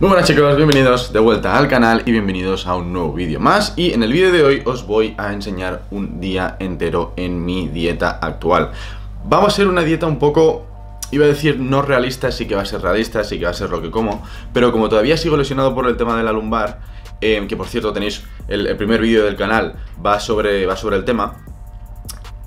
Muy buenas chicos, bienvenidos de vuelta al canal y bienvenidos a un nuevo vídeo más. Y en el vídeo de hoy os voy a enseñar un día entero en mi dieta actual. Va a ser una dieta un poco, iba a decir no realista, sí que va a ser realista, sí que va a ser lo que como, pero como todavía sigo lesionado por el tema de la lumbar, que por cierto tenéis el primer vídeo del canal, va sobre el tema.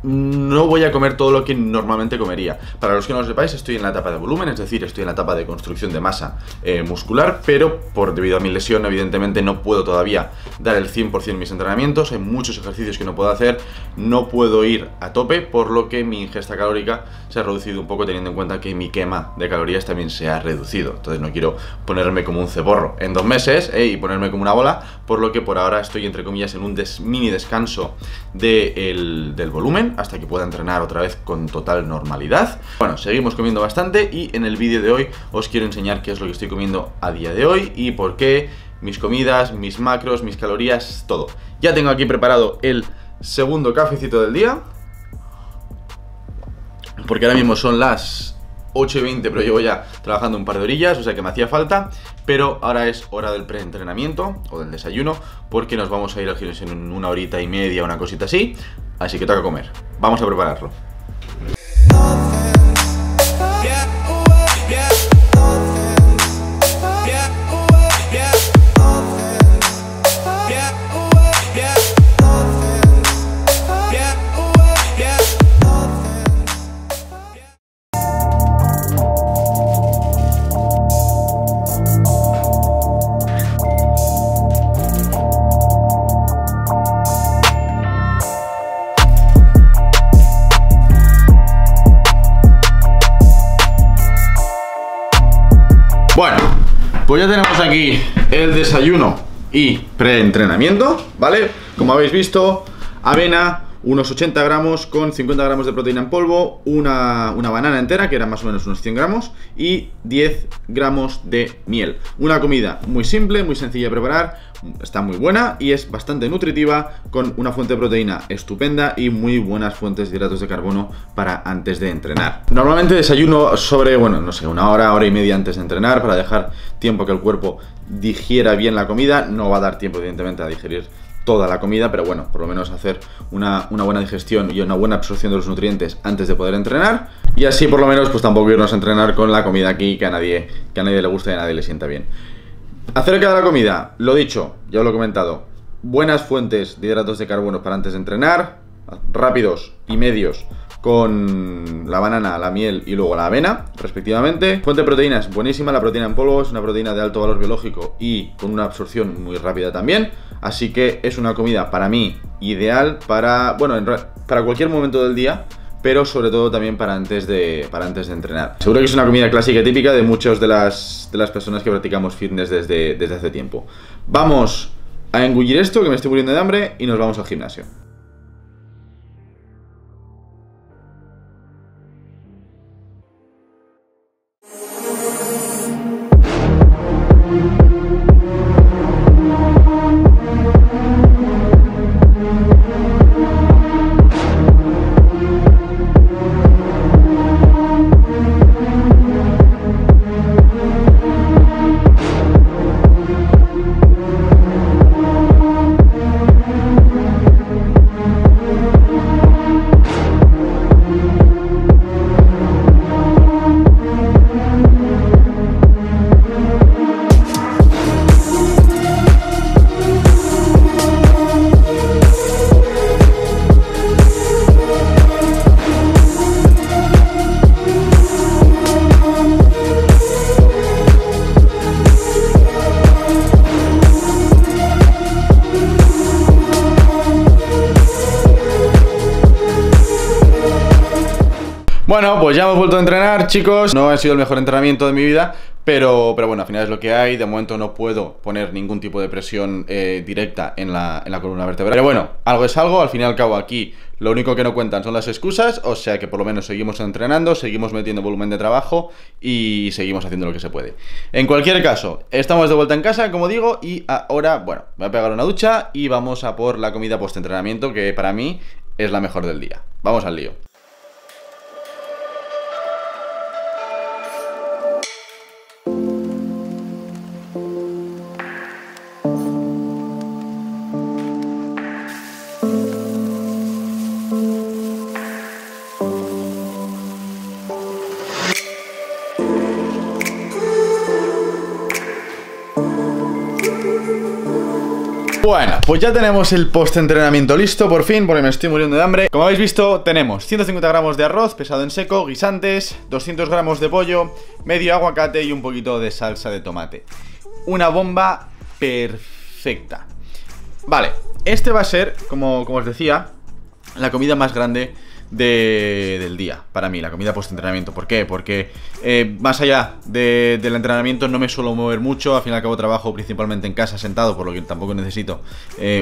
No voy a comer todo lo que normalmente comería. Para los que no lo sepáis, estoy en la etapa de volumen, es decir, estoy en la etapa de construcción de masa muscular, pero debido a mi lesión, evidentemente no puedo todavía dar el 100% en mis entrenamientos. Hay muchos ejercicios que no puedo hacer, no puedo ir a tope, por lo que mi ingesta calórica se ha reducido un poco, teniendo en cuenta que mi quema de calorías también se ha reducido. Entonces no quiero ponerme como un ceborro en 2 meses y ponerme como una bola, por lo que por ahora estoy, entre comillas, en un mini descanso del volumen, hasta que pueda entrenar otra vez con total normalidad. Bueno, seguimos comiendo bastante y en el vídeo de hoy os quiero enseñar qué es lo que estoy comiendo a día de hoy y por qué, mis comidas, mis macros, mis calorías, todo. Ya tengo aquí preparado el segundo cafecito del día, porque ahora mismo son las 8:20, pero llevo ya trabajando un par de orillas, o sea que me hacía falta. Pero ahora es hora del preentrenamiento o del desayuno, porque nos vamos a ir al gimnasio en 1 horita y media, una cosita así. Así que toca comer. Vamos a prepararlo. Bueno, pues ya tenemos aquí el desayuno y preentrenamiento, ¿vale? Como habéis visto, avena, unos 80 gramos con 50 gramos de proteína en polvo, una banana entera, que eran más o menos unos 100 gramos, y 10 gramos de miel. Una comida muy simple, muy sencilla de preparar, está muy buena y es bastante nutritiva, con una fuente de proteína estupenda y muy buenas fuentes de hidratos de carbono para antes de entrenar. Normalmente desayuno sobre, bueno, no sé, 1 hora, 1 hora y media antes de entrenar, para dejar tiempo que el cuerpo digiera bien la comida. No va a dar tiempo, evidentemente, a digerir toda la comida, pero bueno, por lo menos hacer una buena digestión y una buena absorción de los nutrientes antes de poder entrenar, y así por lo menos pues tampoco irnos a entrenar con la comida aquí que a nadie le gusta y a nadie le sienta bien. Acerca de la comida, lo dicho, ya os lo he comentado, buenas fuentes de hidratos de carbono para antes de entrenar, rápidos y medios con la banana, la miel y luego la avena, respectivamente. Fuente de proteínas buenísima, la proteína en polvo es una proteína de alto valor biológico y con una absorción muy rápida también, así que es una comida para mí ideal para, bueno, para cualquier momento del día, pero sobre todo también para antes de entrenar. Seguro que es una comida clásica y típica de muchas de las personas que practicamos fitness desde hace tiempo. Vamos a engullir esto, que me estoy muriendo de hambre, y nos vamos al gimnasio. Bueno, pues ya hemos vuelto a entrenar, chicos. No ha sido el mejor entrenamiento de mi vida, pero bueno, al final es lo que hay. De momento no puedo poner ningún tipo de presión directa en la columna vertebral. Pero bueno, algo es algo. Al fin y al cabo, aquí lo único que no cuentan son las excusas, o sea que por lo menos seguimos entrenando, seguimos metiendo volumen de trabajo y seguimos haciendo lo que se puede. En cualquier caso, estamos de vuelta en casa, como digo, y ahora, bueno, me voy a pegar una ducha y vamos a por la comida post-entrenamiento, que para mí es la mejor del día. Vamos al lío. Bueno, pues ya tenemos el post-entrenamiento listo, por fin, porque me estoy muriendo de hambre. Como habéis visto, tenemos 150 gramos de arroz pesado en seco, guisantes, 200 gramos de pollo, medio aguacate y un poquito de salsa de tomate. Una bomba perfecta. Vale, este va a ser, como os decía, la comida más grande del día, para mí, la comida post-entrenamiento. ¿Por qué? Porque más allá del entrenamiento no me suelo mover mucho. Al fin y al cabo trabajo principalmente en casa sentado, por lo que tampoco necesito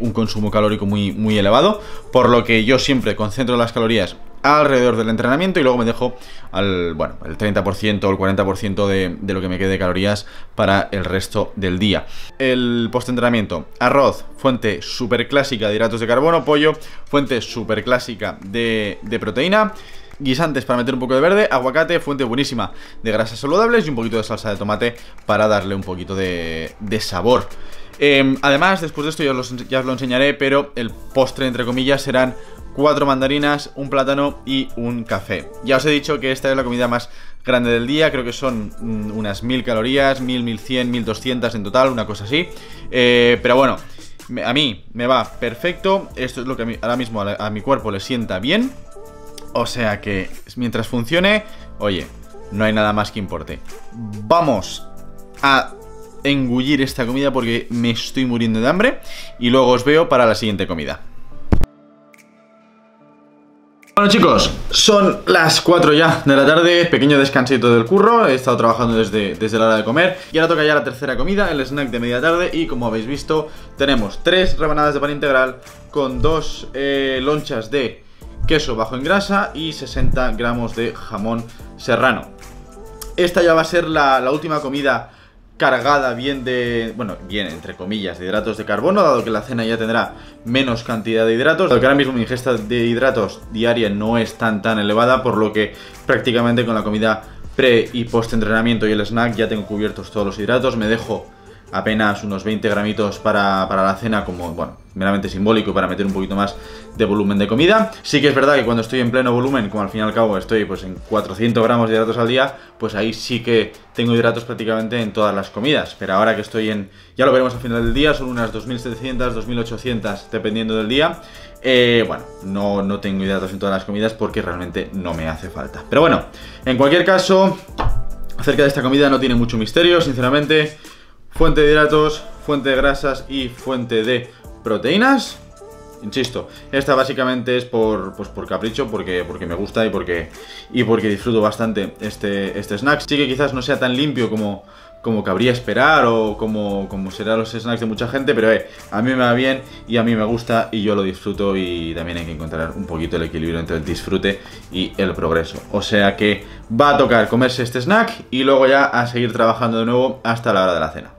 un consumo calórico muy elevado. Por lo que yo siempre concentro las calorías alrededor del entrenamiento y luego me dejo el 30% o el 40% de lo que me quede de calorías para el resto del día. El postentrenamiento: arroz, fuente super clásica de hidratos de carbono; pollo, fuente super clásica de proteína; guisantes para meter un poco de verde; aguacate, fuente buenísima de grasas saludables; y un poquito de salsa de tomate para darle un poquito de sabor. Además, después de esto ya os lo enseñaré, pero el postre, entre comillas, serán 4 mandarinas, un plátano y un café. Ya os he dicho que esta es la comida más grande del día. Creo que son unas 1000 calorías, 1000, 1100, 1200 en total, una cosa así. Pero bueno, a mí me va perfecto. Esto es lo que ahora mismo a mi cuerpo le sienta bien. O sea que mientras funcione, oye, no hay nada más que importe. Vamos a engullir esta comida porque me estoy muriendo de hambre. Y luego os veo para la siguiente comida. Bueno, chicos, son las 4 ya de la tarde, pequeño descansito del curro. He estado trabajando desde la hora de comer y ahora toca ya la tercera comida, el snack de media tarde. Y como habéis visto, tenemos 3 rebanadas de pan integral con 2 lonchas de queso bajo en grasa y 60 gramos de jamón serrano. Esta ya va a ser la última comida cargada bien, entre comillas, de hidratos de carbono, dado que la cena ya tendrá menos cantidad de hidratos, dado que ahora mismo mi ingesta de hidratos diaria no es tan elevada, por lo que prácticamente con la comida pre y post entrenamiento y el snack ya tengo cubiertos todos los hidratos. Me dejo apenas unos 20 gramitos para la cena, como, meramente simbólico, para meter un poquito más de volumen de comida. Sí que es verdad que cuando estoy en pleno volumen, como al fin y al cabo estoy pues en 400 gramos de hidratos al día, pues ahí sí que tengo hidratos prácticamente en todas las comidas. Pero ahora que estoy en, ya lo veremos al final del día, son unas 2700, 2800, dependiendo del día. No tengo hidratos en todas las comidas porque realmente no me hace falta. Pero bueno, en cualquier caso, acerca de esta comida no tiene mucho misterio, sinceramente. Fuente de hidratos, fuente de grasas y fuente de proteínas. Insisto, esta básicamente es por capricho, porque me gusta y porque disfruto bastante este snack. Sí que quizás no sea tan limpio como cabría esperar o como serán los snacks de mucha gente, pero a mí me va bien y a mí me gusta y yo lo disfruto, y también hay que encontrar un poquito el equilibrio entre el disfrute y el progreso. O sea que va a tocar comerse este snack y luego ya a seguir trabajando de nuevo hasta la hora de la cena.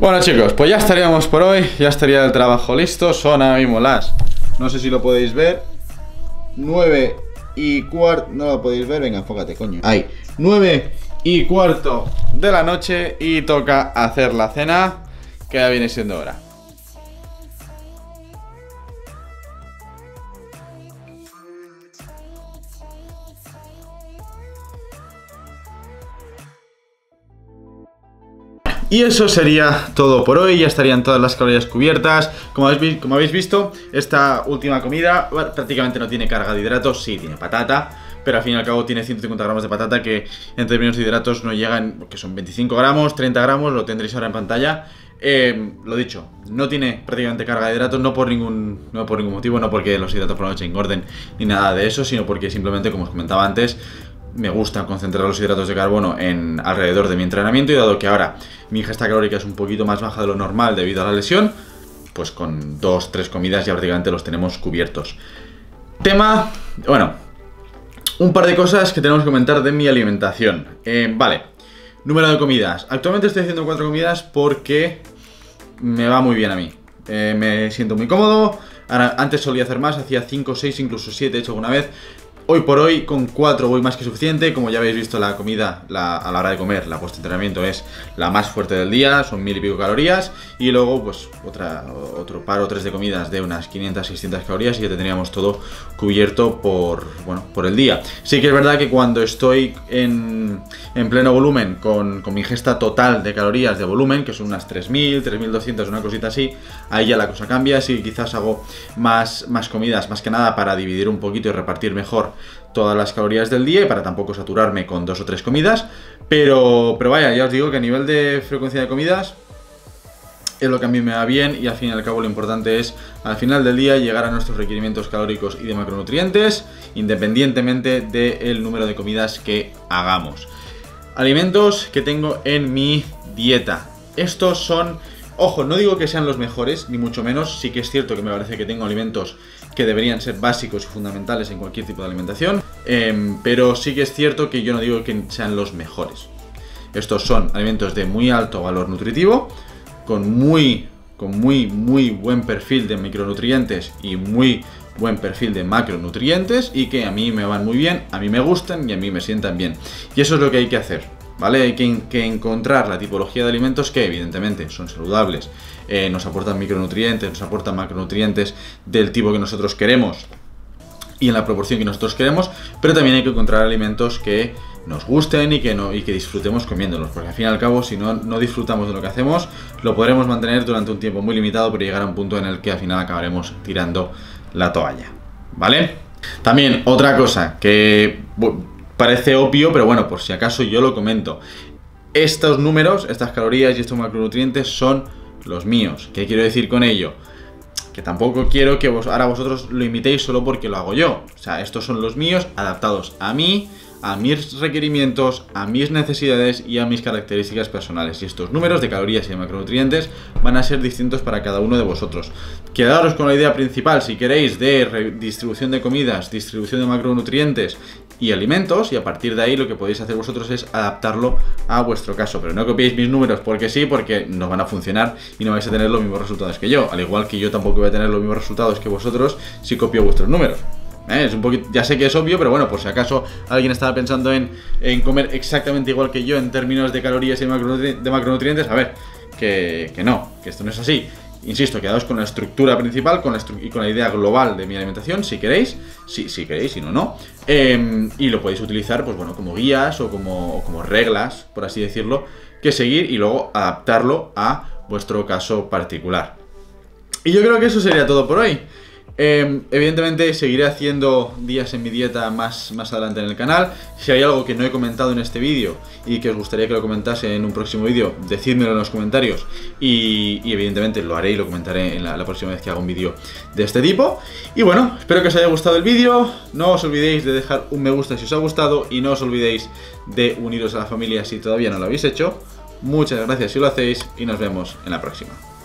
Bueno, chicos, pues ya estaríamos por hoy, ya estaría el trabajo listo. Son ahora mismo las, no sé si lo podéis ver, 9:15, no lo podéis ver, venga, enfócate, coño. Ahí, 9:15 de la noche y toca hacer la cena, que ya viene siendo hora. Y eso sería todo por hoy, ya estarían todas las calorías cubiertas. Como habéis visto, esta última comida prácticamente no tiene carga de hidratos. Sí, tiene patata, pero al fin y al cabo tiene 150 gramos de patata, que en términos de hidratos no llegan, que son 25 gramos, 30 gramos, lo tendréis ahora en pantalla. Lo dicho, no tiene prácticamente carga de hidratos, no por ningún motivo, no porque los hidratos por la noche engorden ni nada de eso, sino porque simplemente, como os comentaba antes, me gusta concentrar los hidratos de carbono en alrededor de mi entrenamiento, y dado que ahora mi ingesta calórica es un poquito más baja de lo normal debido a la lesión, pues con 2-3 comidas ya prácticamente los tenemos cubiertos. Un par de cosas que tenemos que comentar de mi alimentación. Número de comidas. Actualmente estoy haciendo 4 comidas porque me va muy bien a mí. Me siento muy cómodo. Ahora, antes solía hacer más, hacía 5, 6, incluso 7 he hecho alguna vez. Hoy por hoy con 4 voy más que suficiente. Como ya habéis visto, la comida a la hora de comer, la post-entrenamiento es la más fuerte del día, son 1000 y pico calorías. Y luego pues otro par o tres de comidas de unas 500, 600 calorías y ya tendríamos todo cubierto por el día. Sí que es verdad que cuando estoy en pleno volumen, con mi ingesta total de calorías de volumen, que son unas 3000, 3200, una cosita así, ahí ya la cosa cambia. Así que quizás hago más comidas, más que nada para dividir un poquito y repartir mejor todas las calorías del día y para tampoco saturarme con 2 o 3 comidas, pero vaya, ya os digo que a nivel de frecuencia de comidas es lo que a mí me va bien, y al fin y al cabo lo importante es al final del día llegar a nuestros requerimientos calóricos y de macronutrientes, independientemente del número de comidas que hagamos. Alimentos que tengo en mi dieta. Estos son, ojo, no digo que sean los mejores, ni mucho menos, sí que es cierto que me parece que tengo alimentos que deberían ser básicos y fundamentales en cualquier tipo de alimentación, pero sí que es cierto que yo no digo que sean los mejores. Estos son alimentos de muy alto valor nutritivo, con muy buen perfil de micronutrientes y muy buen perfil de macronutrientes, y que a mí me van muy bien, a mí me gustan y a mí me sientan bien. Y eso es lo que hay que hacer. ¿Vale? Hay que encontrar la tipología de alimentos que evidentemente son saludables, nos aportan micronutrientes, nos aportan macronutrientes del tipo que nosotros queremos y en la proporción que nosotros queremos, pero también hay que encontrar alimentos que nos gusten y que disfrutemos comiéndolos, porque al fin y al cabo, si no disfrutamos de lo que hacemos, lo podremos mantener durante un tiempo muy limitado, pero llegará un punto en el que al final acabaremos tirando la toalla, ¿vale? También otra cosa que parece obvio, pero bueno, por si acaso yo lo comento. Estos números, estas calorías y estos macronutrientes son los míos. ¿Qué quiero decir con ello? Que tampoco quiero que ahora vosotros lo imitéis solo porque lo hago yo. O sea, estos son los míos adaptados a mí, a mis requerimientos, a mis necesidades y a mis características personales. Y estos números de calorías y de macronutrientes van a ser distintos para cada uno de vosotros. Quedaros con la idea principal, si queréis, de distribución de comidas, distribución de macronutrientes y alimentos, y a partir de ahí lo que podéis hacer vosotros es adaptarlo a vuestro caso. Pero no copiéis mis números porque sí, porque no van a funcionar y no vais a tener los mismos resultados que yo, al igual que yo tampoco voy a tener los mismos resultados que vosotros si copio vuestros números. Es un poquito, ya sé que es obvio, pero bueno, por si acaso alguien estaba pensando en comer exactamente igual que yo en términos de calorías y de macronutrientes, a ver, que no, que esto no es así. Insisto, quedaos con la estructura principal y con la idea global de mi alimentación, si queréis, si queréis, si no, no. Y lo podéis utilizar, pues bueno, como guías o como reglas, por así decirlo, que seguir y luego adaptarlo a vuestro caso particular. Y yo creo que eso sería todo por hoy. Evidentemente seguiré haciendo días en mi dieta más adelante en el canal. Si hay algo que no he comentado en este vídeo y que os gustaría que lo comentase en un próximo vídeo, decídmelo en los comentarios y evidentemente lo haré y lo comentaré en la próxima vez que haga un vídeo de este tipo. Y bueno, espero que os haya gustado el vídeo. No os olvidéis de dejar un me gusta si os ha gustado y no os olvidéis de uniros a la familia si todavía no lo habéis hecho. Muchas gracias si lo hacéis y nos vemos en la próxima.